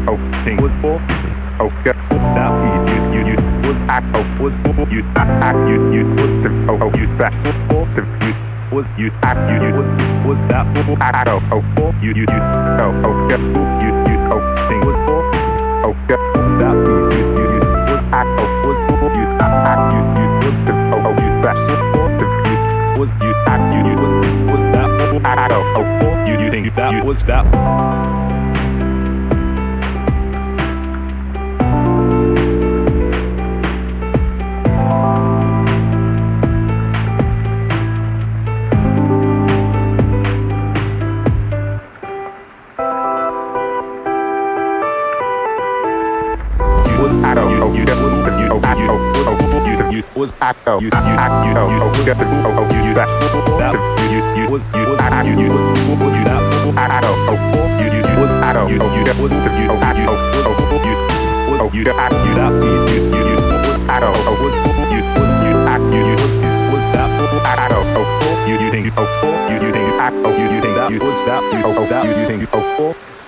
that was that. You think that was that.